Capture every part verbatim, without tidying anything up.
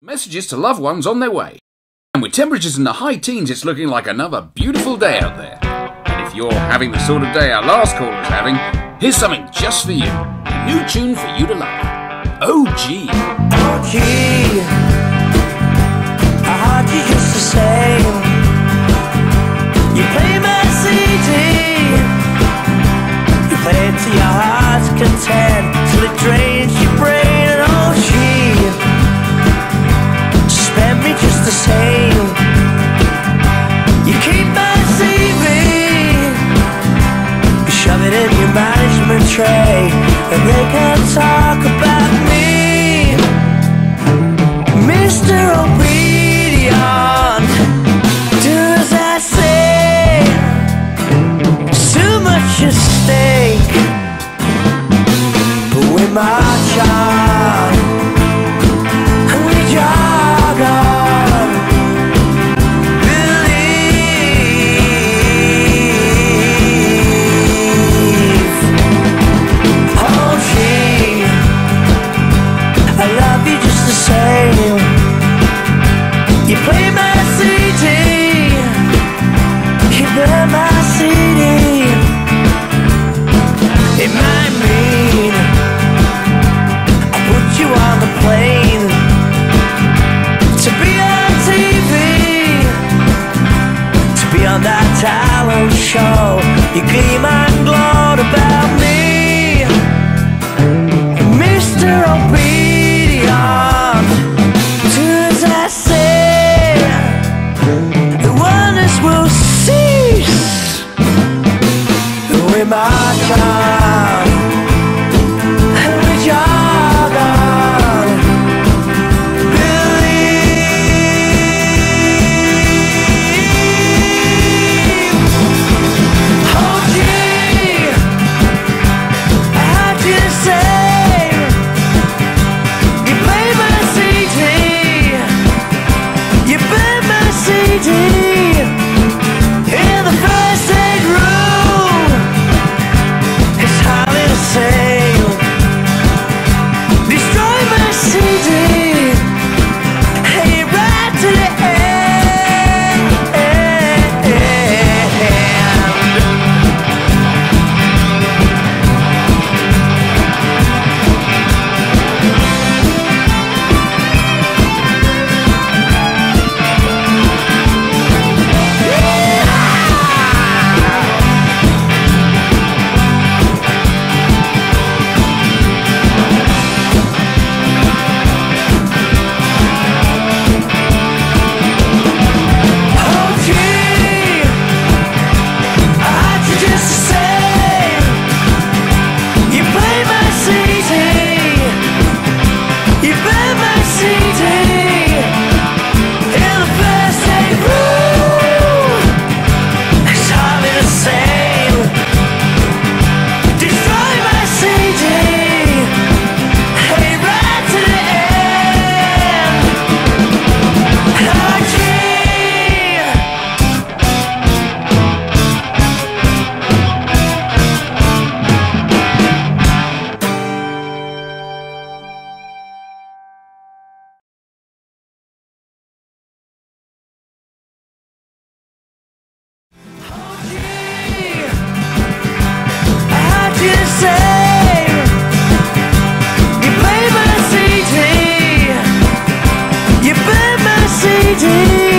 Messages to loved ones on their way. And with temperatures in the high teens, it's looking like another beautiful day out there. And if you're having the sort of day our last caller is having, here's something just for you. A new tune for you to love. O G O G I hardly used to say you play my C D. You play it to your heart's content till it drains your brain. Just the same, you keep my C V, you shove it in your management tray, and they can't talk about me, Mister Obedient. Do as I say. It's too much at stake, but with my job, we jog on. Show you gleam and gloat about me, Mister Obedient. Do as I say, the wonders will cease. We're marching.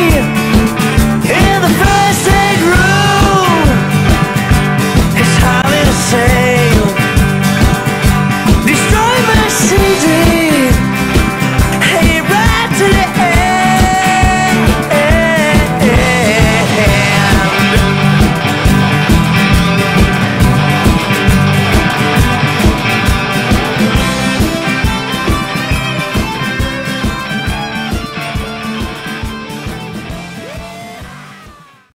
D.